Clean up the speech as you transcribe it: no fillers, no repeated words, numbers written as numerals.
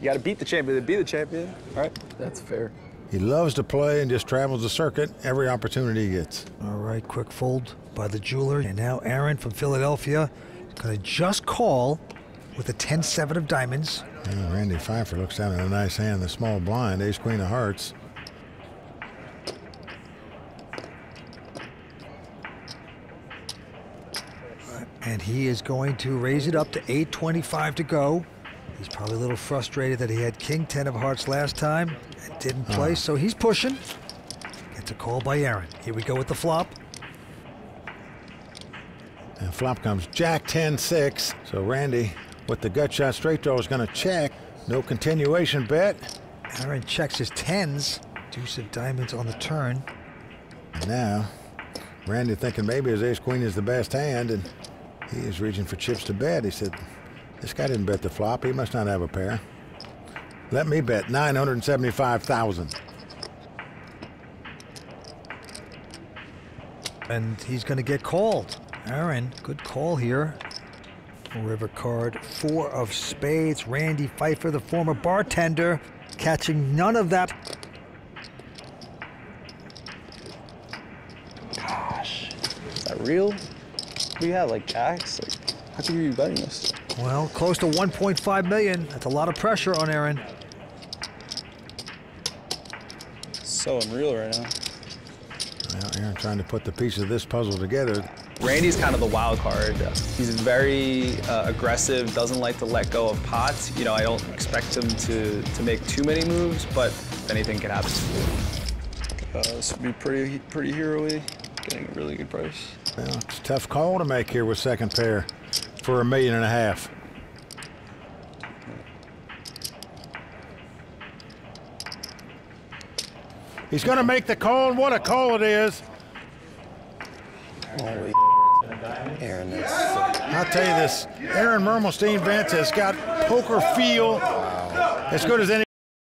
You got to beat the champion to be the champion, right? That's fair. He loves to play and just travels the circuit every opportunity he gets. All right, quick fold by the jeweler. And now Aaron from Philadelphia is going to just call with a 10-7 of diamonds. Yeah, Randy Pfeiffer looks down at a nice hand, the small blind, ace queen of hearts. And he is going to raise it up to 825 to go. He's probably a little frustrated that he had king 10 of hearts last time and didn't play, so he's pushing. Gets a call by Aaron. Here we go with the flop. And flop comes jack 10-6. So Randy, with the gut shot straight draw, is going to check. No continuation bet. Aaron checks his 10s. Deuce of diamonds on the turn. And now, Randy thinking maybe his ace queen is the best hand, and he is reaching for chips to bet. He said, this guy didn't bet the flop. He must not have a pair. Let me bet 975,000. And he's going to get called. Aaron, good call here. River card, four of spades. Randy Pfeiffer, the former bartender, catching none of that. Gosh, is that real? We have like jacks. Like, how can you be betting this? Well, close to 1.5 million. That's a lot of pressure on Aaron. It's so unreal right now. Well, Aaron trying to put the pieces of this puzzle together. Randy's kind of the wild card. He's very aggressive, doesn't like to let go of pots. You know, I don't expect him to make too many moves, but anything can happen. This would be pretty hero-y. Getting a really good price. Well, it's a tough call to make here with second pair for $1.5 million. He's going to make the call, and what a call it is. Holy Aaron, I'll tell you this, Aaron Mermelstein Vance has got poker feel as good as any.